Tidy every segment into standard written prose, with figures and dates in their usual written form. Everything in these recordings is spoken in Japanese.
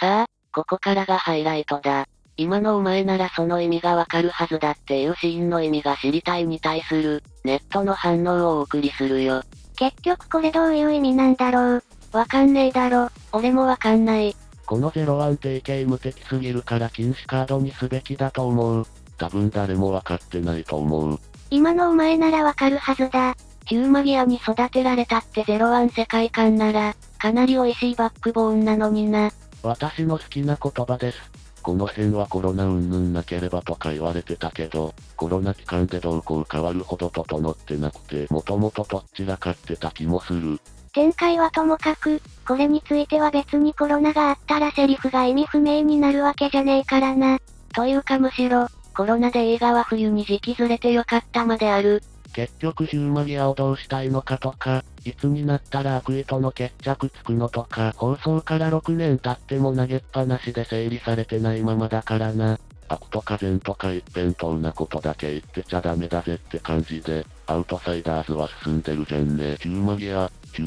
さあ、ここからがハイライトだ。今のお前ならその意味がわかるはずだっていうシーンの意味が知りたいに対する、ネットの反応をお送りするよ。結局これどういう意味なんだろう。わかんねえだろ、俺もわかんない。この01定型無敵すぎるから禁止カードにすべきだと思う。多分誰もわかってないと思う。今のお前ならわかるはずだ。ヒューマギアに育てられたって01世界観なら、かなり美味しいバックボーンなのにな。私の好きな言葉です。この辺はコロナ云々なければとか言われてたけど、コロナ期間で動向変わるほど整ってなくて、もともととっちらかってた気もする。展開はともかく、これについては別にコロナがあったらセリフが意味不明になるわけじゃねえからな。というかむしろ、コロナで映画は冬に時期ずれてよかったまである。結局ヒューマギアをどうしたいのかとか、いつになったら悪意との決着つくのとか、放送から6年経っても投げっぱなしで整理されてないままだからな。悪とか善とか一辺倒なことだけ言ってちゃダメだぜって感じで、アウトサイダーズは進んでるじゃんね。ヒュー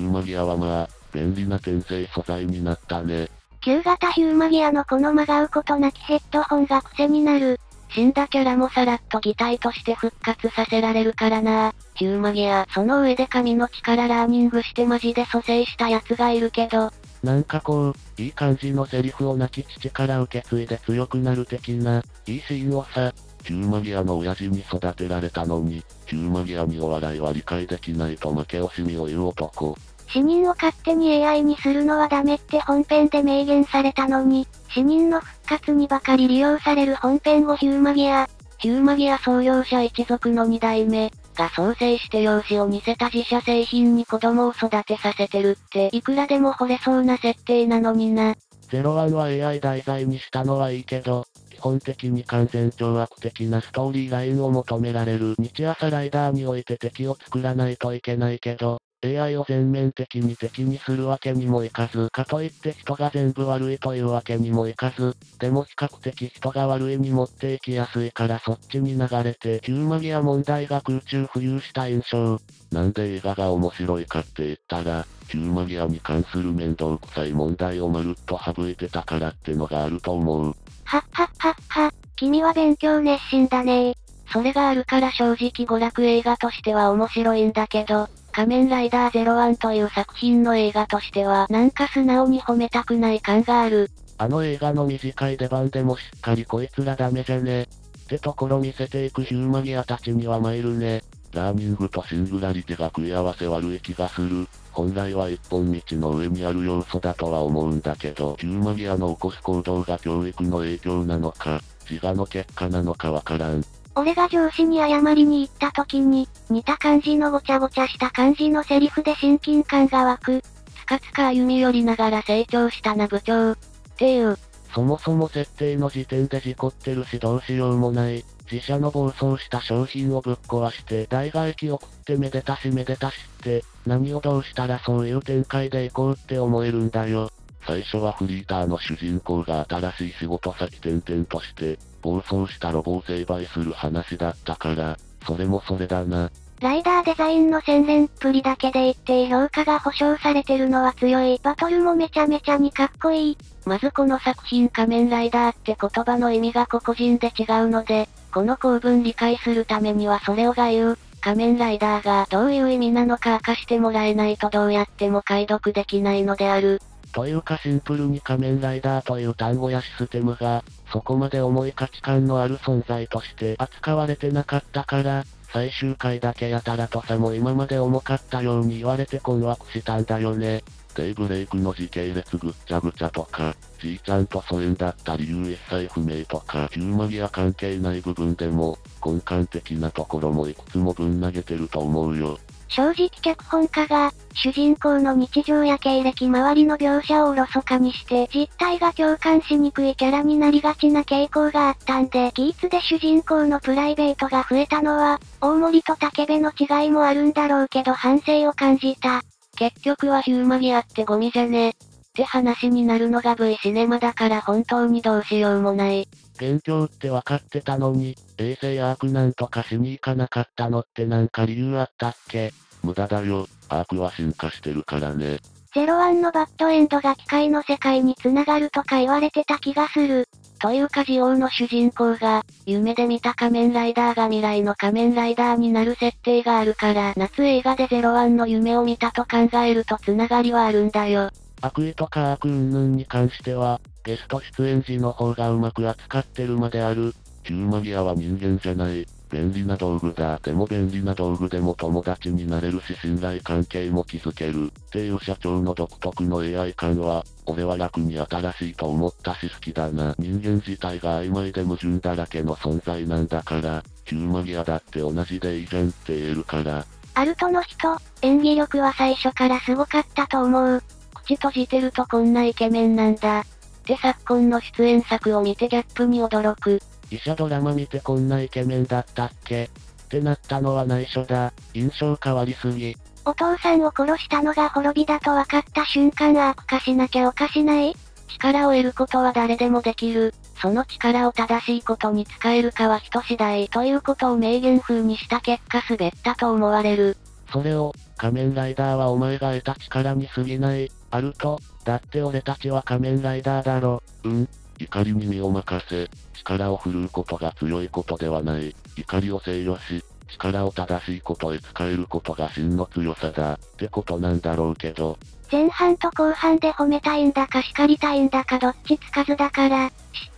マギアはまあ、便利な転生素材になったね。旧型ヒューマギアのこの曲がうことなきヘッドホンが癖になる。死んだキャラもさらっと擬態として復活させられるからな。ヒューマギア、その上で神の力ラーニングしてマジで蘇生したやつがいるけど。なんかこう、いい感じのセリフを亡き父から受け継いで強くなる的な、いいシーンをさ、ヒューマギアの親父に育てられたのに、ヒューマギアにお笑いは理解できないと負け惜しみを言う男。死人を勝手に AI にするのはダメって本編で明言されたのに、死人の復活にばかり利用される本編をヒューマギア創業者一族の2代目が創生して容姿を似せた自社製品に子供を育てさせてるっていくらでも惚れそうな設定なのにな。01は AI 題材にしたのはいいけど、基本的に完全懲悪的なストーリーラインを求められる日朝ライダーにおいて敵を作らないといけないけど、AI を全面的に敵にするわけにもいかず、かといって人が全部悪いというわけにもいかず、でも比較的人が悪いに持っていきやすいからそっちに流れてヒューマギア問題が空中浮遊した印象。なんで映画が面白いかって言ったら、ヒューマギアに関する面倒くさい問題をまるっと省いてたからってのがあると思う。はっはっはっは、君は勉強熱心だね。それがあるから正直娯楽映画としては面白いんだけど、仮面ライダー01という作品の映画としてはなんか素直に褒めたくない感がある。あの映画の短い出番でもしっかりこいつらダメじゃねってところ見せていくヒューマギアたちには参るね。ラーニングとシングラリティが食い合わせ悪い気がする。本来は一本道の上にある要素だとは思うんだけど、ヒューマギアの起こす行動が教育の影響なのか、自我の結果なのかわからん。俺が上司に謝りに行った時に、似た感じのごちゃごちゃした感じのセリフで親近感が湧く。つかつか歩み寄りながら成長したな部長。っていう。そもそも設定の時点で事故ってるしどうしようもない。自社の暴走した商品をぶっ壊して代替液を食ってめでたしめでたしって、何をどうしたらそういう展開でいこうって思えるんだよ。最初はフリーターの主人公が新しい仕事先転々として、暴走したロボを成敗する話だったから、それもそれだな。ライダーデザインの洗練っぷりだけで一定評価が保証されてるのは強い。バトルもめちゃめちゃにかっこいい。まずこの作品仮面ライダーって言葉の意味が個々人で違うので、この構文理解するためにはそれをが言う。仮面ライダーがどういう意味なのか明かしてもらえないとどうやっても解読できないのである。というかシンプルに仮面ライダーという単語やシステムが、そこまで重い価値観のある存在として扱われてなかったから、最終回だけやたらとさも今まで重かったように言われて困惑したんだよね。デイブレイクの時系列ぐっちゃぐちゃとか、じいちゃんと疎遠だった理由一切不明とか、ヒューマギア関係ない部分でも、根幹的なところもいくつもぶん投げてると思うよ。正直脚本家が、主人公の日常や経歴周りの描写をおろそかにして実態が共感しにくいキャラになりがちな傾向があったんで、ギーツで主人公のプライベートが増えたのは、大森と武部の違いもあるんだろうけど反省を感じた。結局はヒューマギアってゴミじゃねって話になるのが V シネマだから本当にどうしようもない。元凶って分かってたのに、衛星アークなんとかしに行かなかったのってなんか理由あったっけ？無駄だよ、アークは進化してるからね。ゼロワンのバッドエンドが機械の世界に繋がるとか言われてた気がする。というかジオウの主人公が、夢で見た仮面ライダーが未来の仮面ライダーになる設定があるから、夏映画でゼロワンの夢を見たと考えると繋がりはあるんだよ。悪意とか悪云々に関しては、ゲスト出演時の方がうまく扱ってるまである。ヒューマギアは人間じゃない。便利な道具だ。でも便利な道具でも友達になれるし信頼関係も築ける。っていう社長の独特の AI 感は、俺は楽に新しいと思ったし好きだな。人間自体が曖昧で矛盾だらけの存在なんだから、ヒューマギアだって同じでいいじゃんって言えるから。アルトの人、演技力は最初からすごかったと思う。口閉じてるとこんなイケメンなんだ。って昨今の出演作を見てギャップに驚く。医者ドラマ見てこんなイケメンだったっけってなったのは内緒だ。印象変わりすぎ。お父さんを殺したのが滅びだと分かった瞬間悪化しなきゃおかしない。力を得ることは誰でもできる。その力を正しいことに使えるかは人次第ということを名言風にした結果滑ったと思われる。それを、仮面ライダーはお前が得た力に過ぎない、アルト、だって俺たちは仮面ライダーだろ、うん。怒りに身を任せ、力を振るうことが強いことではない。怒りを制御し、力を正しいことへ使えることが真の強さだ、ってことなんだろうけど。前半と後半で褒めたいんだか叱りたいんだかどっちつかずだから、しっ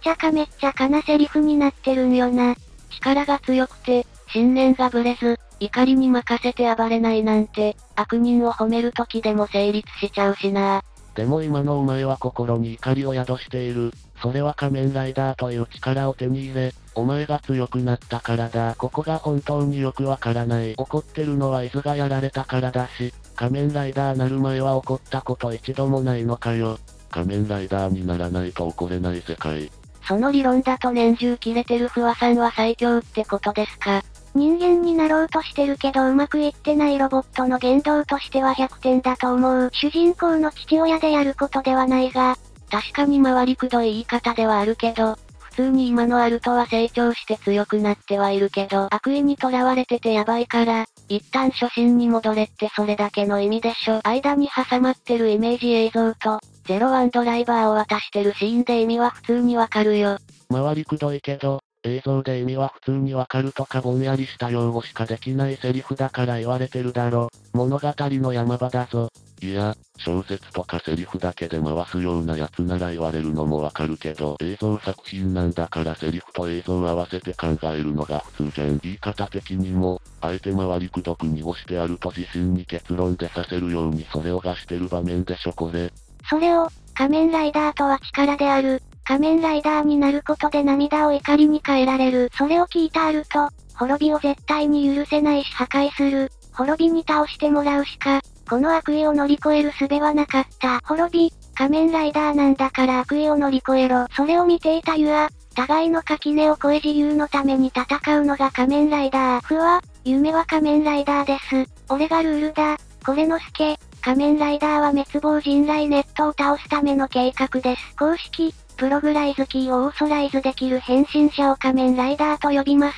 ちゃかめっちゃかなセリフになってるんよな。力が強くて、信念がぶれず、怒りに任せて暴れないなんて、悪人を褒める時でも成立しちゃうしな。でも今のお前は心に怒りを宿している。それは仮面ライダーという力を手に入れ、お前が強くなったからだ。ここが本当によくわからない。怒ってるのは伊豆がやられたからだし、仮面ライダーなる前は怒ったこと一度もないのかよ。仮面ライダーにならないと怒れない世界。その理論だと年中キレてる不破さんは最強ってことですか。人間になろうとしてるけどうまくいってないロボットの言動としては100点だと思う。主人公の父親でやることではないが、確かに回りくどい言い方ではあるけど、普通に今のアルトは成長して強くなってはいるけど、悪意にとらわれててやばいから、一旦初心に戻れってそれだけの意味でしょ。間に挟まってるイメージ映像と、ゼロワンドライバーを渡してるシーンで意味は普通にわかるよ。回りくどいけど、映像で意味は普通にわかるとかぼんやりした用語しかできないセリフだから言われてるだろ。物語の山場だぞ。いや、小説とかセリフだけで回すようなやつなら言われるのもわかるけど、映像作品なんだからセリフと映像を合わせて考えるのが普通じゃん。言い方的にも、あえて回りくどくに押してあると自身に結論でさせるようにそれをがしてる場面でしょこれ。それを、仮面ライダーとは力である。仮面ライダーになることで涙を怒りに変えられる。それを聞いたアルト、滅びを絶対に許せないし破壊する。滅びに倒してもらうしか、この悪意を乗り越える術はなかった。滅び、仮面ライダーなんだから悪意を乗り越えろ。それを見ていたユア、互いの垣根を越え自由のために戦うのが仮面ライダー。ふわ、夢は仮面ライダーです。俺がルールだ。これのすけ、仮面ライダーは滅亡人来ネットを倒すための計画です。公式。プログライズキーをオーソライズできる変身者を仮面ライダーと呼びます。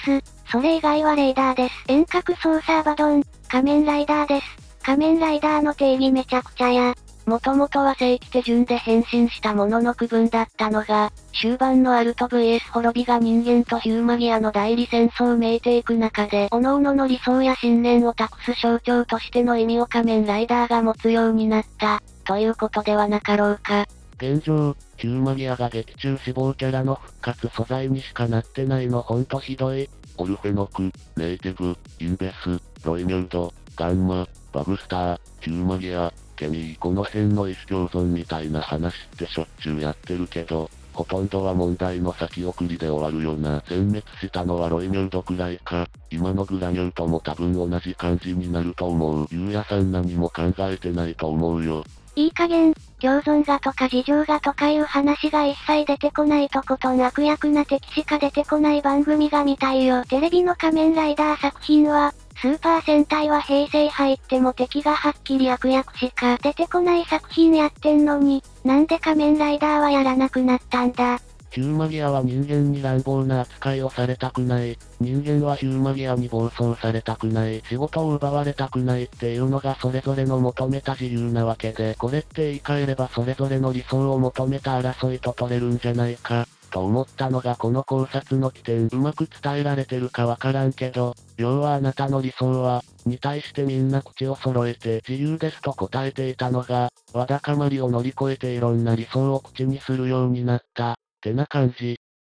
それ以外はレーダーです。遠隔操作バドン、仮面ライダーです。仮面ライダーの定義めちゃくちゃや。もともとは正規手順で変身したものの区分だったのが、終盤のアルト vs 滅びが人間とヒューマギアの代理戦争をめいていく中で、各々の理想や信念を託す象徴としての意味を仮面ライダーが持つようになった、ということではなかろうか。現状、ヒューマギアが劇中死亡キャラの復活素材にしかなってないのほんとひどい。オルフェノク、ネイティブ、インベス、ロイミュード、ガンマ、バグスター、ヒューマギア、ケミーこの辺の意思共存みたいな話ってしょっちゅうやってるけど、ほとんどは問題の先送りで終わるよな。全滅したのはロイミュードくらいか。今のグラニュートも多分同じ感じになると思う。ゆうやさん何も考えてないと思うよ。いい加減、共存がとか事情がとかいう話が一切出てこないとことん悪役な敵しか出てこない番組が見たいよ。テレビの仮面ライダー作品は、スーパー戦隊は平成入っても敵がはっきり悪役しか出てこない作品やってんのに、なんで仮面ライダーはやらなくなったんだ。ヒューマギアは人間に乱暴な扱いをされたくない。人間はヒューマギアに暴走されたくない。仕事を奪われたくないっていうのがそれぞれの求めた自由なわけで、これって言い換えればそれぞれの理想を求めた争いと取れるんじゃないか。と思ったのがこの考察の起点。うまく伝えられてるかわからんけど、要はあなたの理想は、に対してみんな口を揃えて自由ですと答えていたのが、わだかまりを乗り越えていろんな理想を口にするようになった、ってな感じ。